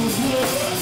I